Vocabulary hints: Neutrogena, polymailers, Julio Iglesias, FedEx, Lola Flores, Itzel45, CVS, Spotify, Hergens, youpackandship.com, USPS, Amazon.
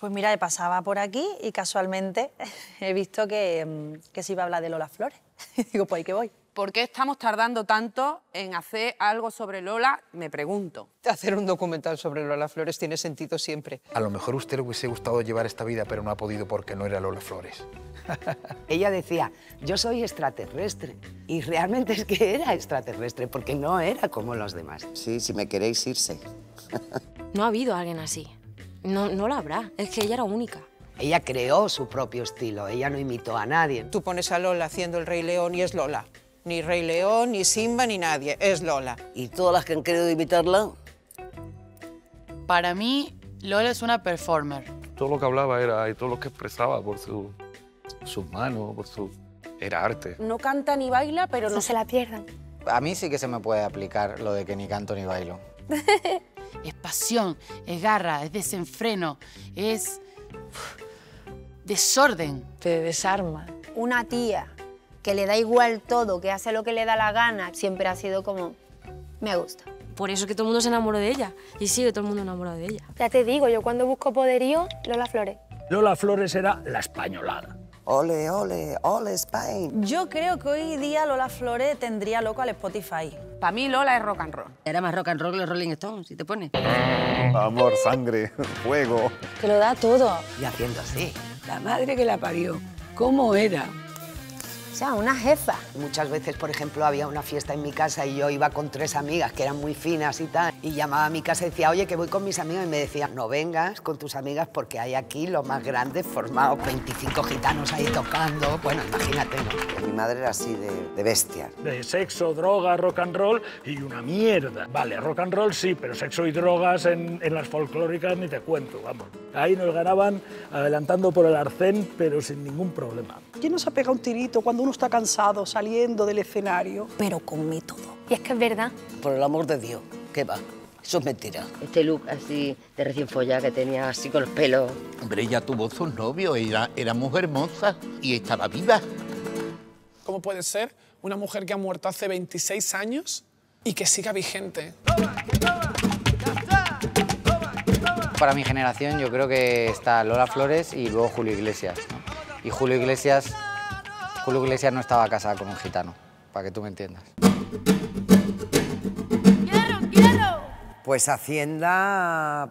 Pues mira, pasaba por aquí y casualmente he visto que se iba a hablar de Lola Flores. Y digo, pues ahí que voy. ¿Por qué estamos tardando tanto en hacer algo sobre Lola? Me pregunto. Hacer un documental sobre Lola Flores tiene sentido siempre. A lo mejor a usted le hubiese gustado llevar esta vida, pero no ha podido porque no era Lola Flores. Ella decía, yo soy extraterrestre. Y realmente es que era extraterrestre, porque no era como los demás. Sí, si me queréis, irse. No ha habido alguien así. No la habrá, es que ella era única. Ella creó su propio estilo, ella no imitó a nadie. Tú pones a Lola haciendo el Rey León y es Lola. Ni Rey León, ni Simba, ni nadie, es Lola. ¿Y todas las que han querido imitarla? Para mí, Lola es una performer. Todo lo que hablaba era, y todo lo que expresaba por sus manos, por su... era arte. No canta ni baila, pero no se la pierdan. A mí sí que se me puede aplicar lo de que ni canto ni bailo. Es pasión, es garra, es desenfreno, es desorden. Te desarma. Una tía que le da igual todo, que hace lo que le da la gana, siempre ha sido como, me gusta. Por eso es que todo el mundo se enamoró de ella y sigue todo el mundo enamorado de ella. Ya te digo, yo cuando busco poderío, Lola Flores. Lola Flores era la españolada. Ole, ole, ole Spain. Yo creo que hoy día Lola Flores tendría loco al Spotify. Para mí Lola es rock and roll. Era más rock and roll que los Rolling Stones, si te pones. Amor, sangre, fuego. Que lo da todo. Y haciendo así. La madre que la parió, ¿cómo era? O sea, una jefa. Muchas veces, por ejemplo, había una fiesta en mi casa y yo iba con 3 amigas que eran muy finas y tal, y llamaba a mi casa y decía, oye, que voy con mis amigas, y me decían, no vengas con tus amigas porque hay aquí los más grandes formados, 25 gitanos ahí tocando. Bueno, imagínate, ¿no? Mi madre era así de bestia. De sexo, droga, rock and roll y una mierda. Vale, rock and roll sí, pero sexo y drogas en las folclóricas ni te cuento, vamos. Ahí nos ganaban adelantando por el arcén, pero sin ningún problema. ¿Quién nos ha pegado un tirito cuando uno está cansado saliendo del escenario? Pero con método. Y es que es verdad. Por el amor de Dios, ¿qué va? Eso es mentira. Este look así de recién follada que tenía así con los pelos. Hombre, ella tuvo sus novios, era mujer hermosa y estaba viva. ¿Cómo puede ser una mujer que ha muerto hace 26 años y que siga vigente? Para mi generación yo creo que está Lola Flores y luego Julio Iglesias, ¿no? Y Julio Iglesias no estaba casada con un gitano, para que tú me entiendas. ¡Quiero, quiero! Pues Hacienda...